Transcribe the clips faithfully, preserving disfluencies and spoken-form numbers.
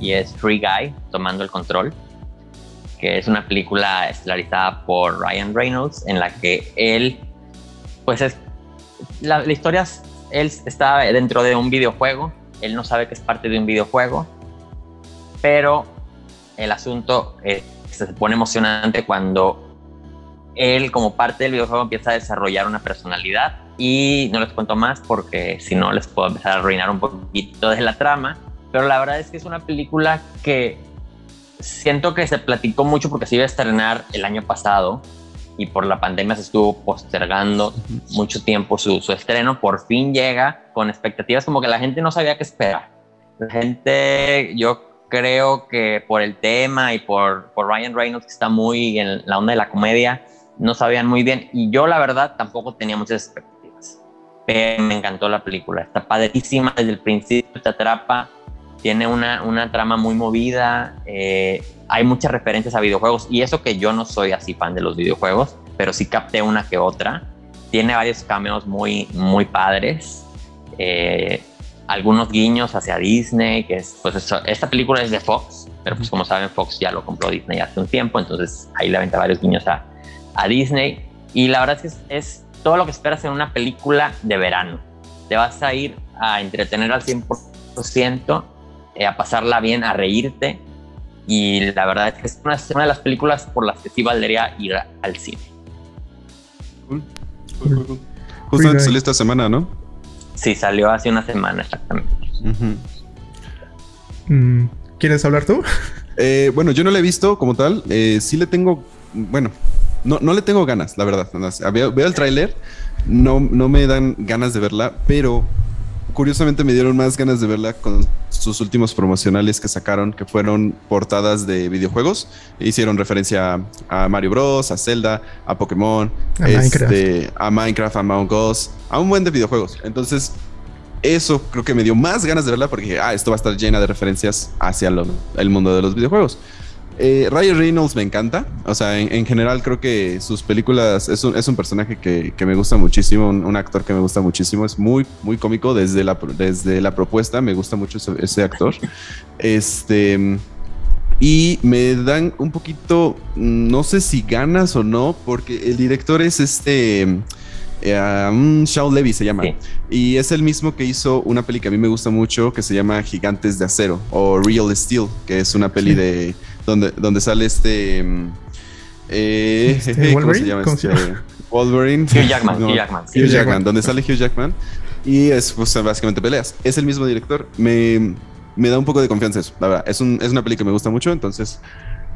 y es Free Guy, Tomando el Control, que es una película estelarizada por Ryan Reynolds, en la que él, pues es, la, la historia es, él está dentro de un videojuego, él no sabe que es parte de un videojuego, pero el asunto eh, se pone emocionante cuando él, como parte del videojuego, empieza a desarrollar una personalidad. Y no les cuento más porque si no les puedo empezar a arruinar un poquito de la trama, pero la verdad es que es una película que siento que se platicó mucho porque se iba a estrenar el año pasado y por la pandemia se estuvo postergando mucho tiempo su, su estreno. Por fin llega con expectativas como que la gente no sabía qué esperar. La gente, yo creo que por el tema y por, por Ryan Reynolds, que está muy en la onda de la comedia, no sabían muy bien, y yo la verdad tampoco tenía muchas expectativas. Me encantó la película, está padrísima desde el principio, te atrapa, tiene una, una trama muy movida, eh, hay muchas referencias a videojuegos, y eso que yo no soy así fan de los videojuegos, pero sí capté una que otra. Tiene varios cameos muy, muy padres, eh, algunos guiños hacia Disney, que es, pues eso, esta película es de Fox, pero pues como saben, Fox ya lo compró Disney hace un tiempo, entonces ahí le aventa varios guiños a, a Disney, y la verdad es que es, es todo lo que esperas en una película de verano. Te vas a ir a entretener al cien por ciento, eh, a pasarla bien, a reírte, y la verdad es que es una, una de las películas por las que sí valdría ir a, al cine. Cool. Cool, cool, cool. Justamente salió esta semana, ¿no? Sí, salió hace una semana exactamente. Uh-huh. mm, ¿Quieres hablar tú? Eh, bueno, yo no la he visto como tal, eh, sí le tengo... bueno... No, no le tengo ganas, la verdad. Veo, veo el tráiler, no, no me dan ganas de verla, pero curiosamente me dieron más ganas de verla con sus últimos promocionales que sacaron, que fueron portadas de videojuegos. Hicieron referencia a, a Mario Bros, a Zelda, a Pokémon, a, este, Minecraft. a Minecraft, a Among Us, a un buen de videojuegos. Entonces, eso creo que me dio más ganas de verla porque ah, esto va a estar llena de referencias hacia lo, el mundo de los videojuegos. Eh, Ryan Reynolds me encanta, o sea, en, en general creo que sus películas, es un, es un personaje que, que me gusta muchísimo, un, un actor que me gusta muchísimo, es muy, muy cómico desde la, desde la propuesta, me gusta mucho ese, ese actor, este, y me dan un poquito, no sé si ganas o no, porque el director es este... Um, Shawn Levy se llama, sí. Y es el mismo que hizo una peli que a mí me gusta mucho que se llama Gigantes de Acero o Real Steel, que es una peli sí. de donde, donde sale este, eh, este ¿cómo se llama? ¿Cómo se llama? Este, Wolverine Hugh Jackman, no, Hugh Jackman, Hugh Jackman, Jackman donde sale Hugh Jackman y es pues, básicamente peleas, es el mismo director, me, me da un poco de confianza eso, la verdad, es, un, es una peli que me gusta mucho, entonces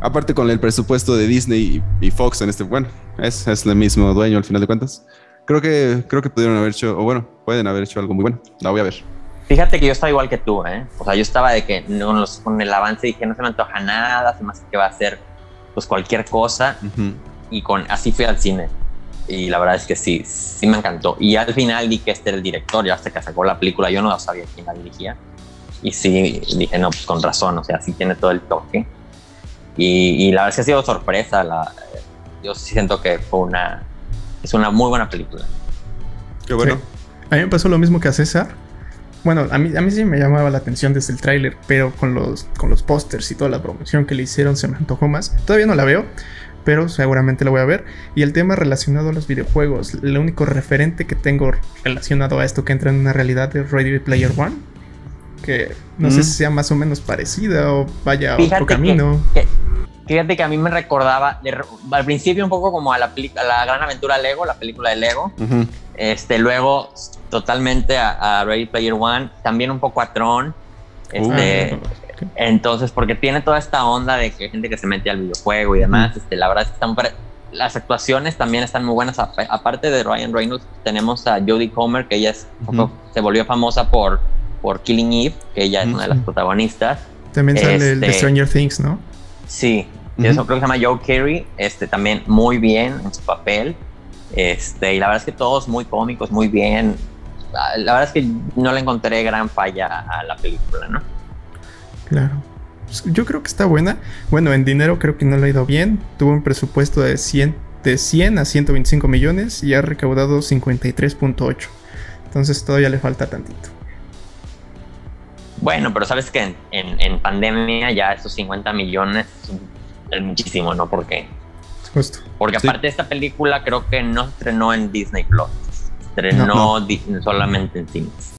aparte con el presupuesto de Disney y, y Fox en este, bueno, es, es el mismo dueño al final de cuentas. Creo que, creo que pudieron haber hecho, o bueno, pueden haber hecho algo muy bueno. La voy a ver. Fíjate que yo estaba igual que tú, ¿eh? O sea, yo estaba de que con, los, con el avance dije, no se me antoja nada, se me hace que va a ser pues cualquier cosa. Uh-huh. Y con, así fui al cine. Y la verdad es que sí, sí me encantó. Y al final vi que este era el director, ya hasta que sacó la película, yo no sabía quién la dirigía. Y sí, dije, no, pues con razón, o sea, sí tiene todo el toque. Y, y la verdad es que ha sido sorpresa. La, yo siento que fue una... es una muy buena película. Qué bueno. Sí. A mí me pasó lo mismo que a César. Bueno, a mí, a mí sí me llamaba la atención desde el tráiler, pero con los, con los pósters y toda la promoción que le hicieron se me antojó más. Todavía no la veo, pero seguramente la voy a ver. Y el tema relacionado a los videojuegos, el único referente que tengo relacionado a esto que entra en una realidad es Ready Player One, que no mm. sé si sea más o menos parecida o vaya a otro camino. Que, que... Fíjate que a mí me recordaba de, al principio un poco como a la, a la gran aventura Lego, la película de Lego. Uh-huh. Este, luego totalmente a, a Ready Player One, también un poco a Tron. Este, uh-huh. Entonces, porque tiene toda esta onda de que gente que se mete al videojuego y demás. Uh-huh. Este, la verdad es que están, las actuaciones también están muy buenas. Aparte de Ryan Reynolds, tenemos a Jodie Comer, que ella es, uh-huh. se volvió famosa por, por Killing Eve, que ella es uh-huh. una de las protagonistas. También sale este, el de Stranger Things, ¿no? Sí, uh-huh. eso creo que se llama Joe Kerry, este, también muy bien en su papel, este, y la verdad es que todos muy cómicos, muy bien, la, la verdad es que no le encontré gran falla a la película, ¿no? Claro, pues yo creo que está buena, bueno, en dinero creo que no le ha ido bien, tuvo un presupuesto de cien, de cien a ciento veinticinco millones y ha recaudado cincuenta y tres punto ocho, entonces todavía le falta tantito. Bueno, pero sabes que en, en, en pandemia ya esos cincuenta millones es muchísimo, ¿no? Porque, justo. Porque aparte sí. de esta película creo que no se estrenó en Disney Plus, se estrenó no, no. Di- solamente en cines.